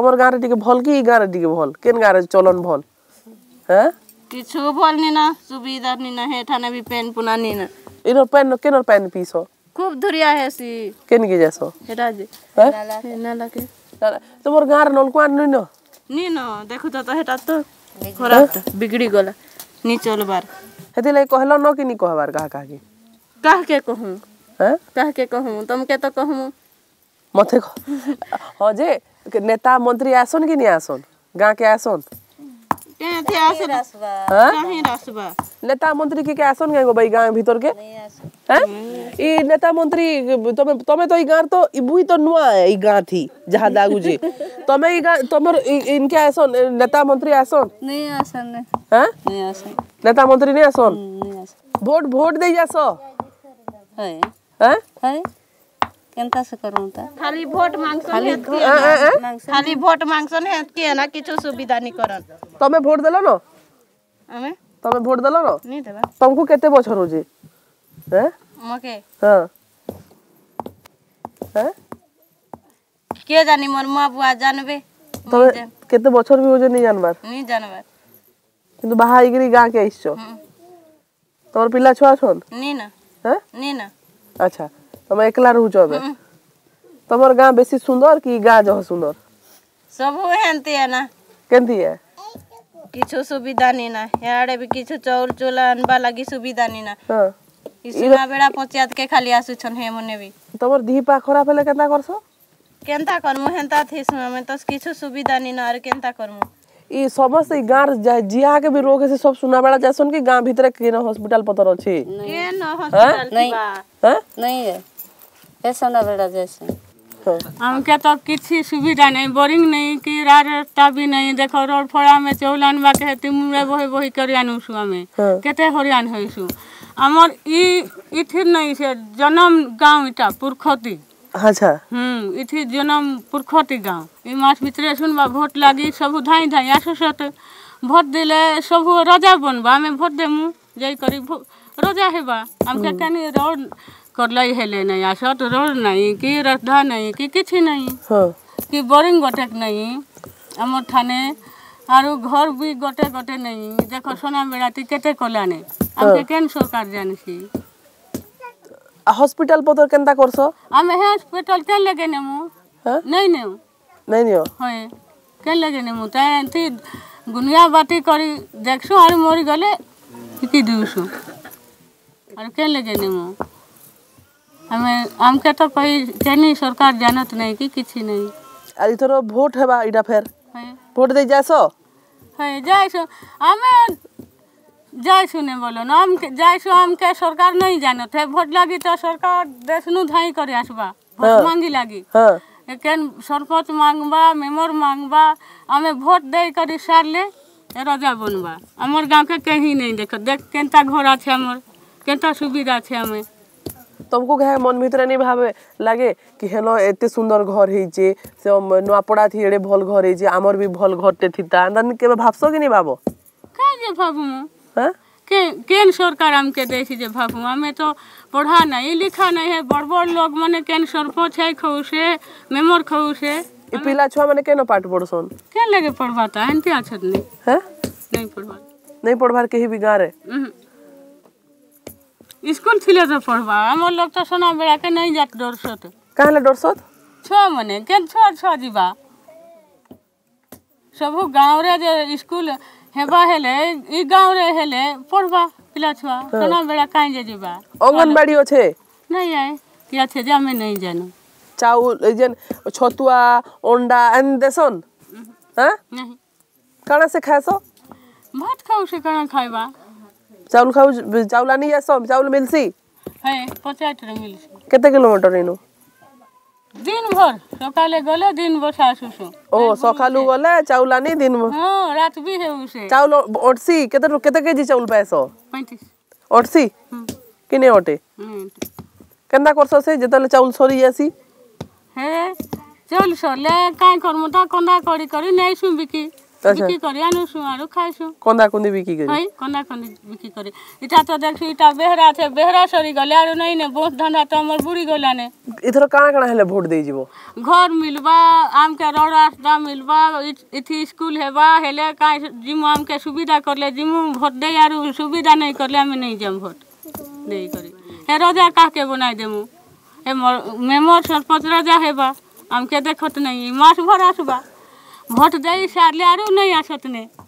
हमर गारे दिके भल की गारे दिके भल केन गारे चलन भल हैं किछु भल नि ना सुविधा नि ना हे थाने भी पेन पुना नि ना इनो पेन केनर पेन पीसो खूब धुरिया है सी केन के जैसो हेटा जे ना लाके तोमर गार नल कोन नि ना देखो तो हेटा तो खराब बिगड़ी गला नि चल बार हेते ले कहलो न कि नि कहबार कह के कहू हैं कह के कहू तुमके तो कहू मथे हो जे नेता मंत्री आसन कि नहीं आसन गाँव के आसन नेता मंत्री के आसन भाई गाँव भीतर के ई नेता मंत्री तमे तो ई गाँव तो बुई तो नुआ है ई गाँव थी जहाँ दागू जी तमे ई गाँव तमर इनके आसन नेता मंत्री आसन नहीं आसन हैं नहीं आसन नेता मंत्री नहीं आसन वोट दे जासो है हैं केनता से करू त खाली वोट मांगसन हेत खाली वोट मांगसन हेत के ना किछु सुविधा नि करन तमे वोट देलो न हमे तमे वोट देलो न नि देबा तुमको केते बछर हो जे हैं मके हां हैं के जानी मोर मां बुआ जानबे तमे केते बछर भी हो जे नि जानबार किंतु बाहा इगरी गां के आइछो तोर पिल्ला छुआ छन नि ना हैं नि ना अच्छा तमे एकला रहू जबे तमर गांव बेसी सुंदर की गांव जह सुंदर सब हेनते है ना केनती है किछु सुविधा नि ना याडे भी किछु चौल चोला अनबा लागी सुविधा नि ना हां इसना बेड़ा पंचायत के खाली आसु छन हे मने भी तमर दीपा खराब भेले केनता करसो केनता करमु हेनता थिसमा में तस किछु सुविधा नि ना और केनता करमु ई समस्त गांव जिया के भी रोग से सब सुना बेड़ा जासन की गांव भीतर के न हॉस्पिटल पतर अछि के न हॉस्पिटल नहीं हां नहीं है ऐसा ना बेड़ा जैसे हमके तो किसी सुविधा नहीं बोरिंग नहीं कि रास्ता भी नहीं देखो रोड फोड़ा में चौलन बा के तिमुरे बही करियानु सुआ में केते हरियान होइसु हमर ई इथि नहीं से जन्म गांव इटा पुरखती अच्छा इथि जन्म पुरखती गांव ई मास भीतर सुनबा वोट लागी सब धाई धाई आससत वोट देले सब राजा बनबा में वोट देमु जई करी राजा हेबा हमके कनी रोड करलाई हेले नहीं आशा तो रोड नहीं कि रस्ता नहीं कि किछि नहीं कि बोरिंग गोटेक नहीं हमर थाने आरो घर भी गोटे नहीं देखो सोना बेड़ाती केते कोलाने हमके केन सरकार जानसी हॉस्पिटल पतर केनता करसो हम हॉस्पिटल के लगे नेमु नहीं होय के लगे नेमु तांती गुनिया बाती करी देखसो और मरि गले कि दूसो और के लगे नेमु हमें हमके तो कोई केनी सरकार जानत नहीं कि किछि नहीं आ इतरो वोट हेबा इडा फेर वोट दे जासो है जासो हमें जासो ने बोलो ना हम जासो हमके सरकार नहीं जानत है वोट लागी तो सरकार देशनु धाई करे आसबा वोट मांगी लागी हां केन सरपंच मांगबा मेंबर मांगबा हमें वोट दे करी सार ले राजा बनबा हमर गांव के कहीं नहीं देख केनता घोड़ा छे हमर केनता सुविधा छे हमें तुमको कहे मन भीतर नहीं भावे लगे कि हेलो एते सुंदर घर है जे से नवापड़ा थी एड़े भल घर है जे हमर भी भल घरते थीता अंदर के भावसो कि नहीं भाबो का जे भाबू ह केन सरकार हमके देसी जे भाबू हमें तो पढ़ा नहीं लिखा नहीं है बड़ लोग माने केन सरपंच है खौ से मेंबर खौ से ई पिला छवा माने केनो पाठ पढ़सन के लगे पढ़वाता हनते अच्छा नहीं ह नहीं पढ़वार के ही बिगाड़े स्कूल छिले तो पढ़वा हम लोग तो सोना बेड़ा के नहीं जात डरसत काहले डरसत छ मने केन छ जीवा सबो गांव रे जे स्कूल हेबा हेले ई गांव रे हेले पढ़वा पिला छवा सोना बेड़ा काई जे जीवा आंगनबाड़ी ओछे नहीं आए किया छे जे हमें नहीं जानो चाउल ए जन छतुआ अंडा अंदेसन हैं नहीं काना से खासो भात खाऊ से काना खाइबा चाउल खाऊ चाउला नहीं है सब चाउल मिलसी है 50 रे मिलसी केते किलोमीटर इनो दिन भर सकाले गले दिन भर सासुसु ओ सकालु गले चाउला नहीं दिन भर हां रात भी है उसे चाउल ओटसी केते केजी चाउल पैसो 35 ओटसी किने ओटे केंदा करसो से जतले चाउल सोरी जासी है चाउल सोले काई करमता कंदा करी नहीं सुबिकी বিক্রি করে আনো শুয়ারো খাইছো কোন্দা কোন্দি বিক্রি করে হই কোন্দা কোন্দি বিক্রি করে এটা তো দেখছো এটা বেহরা আছে বেহরা সরি গলে আর নাই না বহুত ধানা তো আমার বুড়ি গলানে ইথর কানা কানা হেলে ভোট দেই জিবো ঘর মিলবা আম কে রড় আসডা মিলবা ইথি স্কুল হেবা হেলে কাই জিম আম কে সুবিধা করলে জিম ভোট দেই আর সুবিধা নাই করলে আমি নাই যাম ভোট দেই করে হে রজা কাকে বনাই দেমু হে মেমর সরপঞ্চ রাজা হেবা আমকে দেখত নাই মাস ভরা আসবা भोट दे सारे आरो नहीं आसत ने।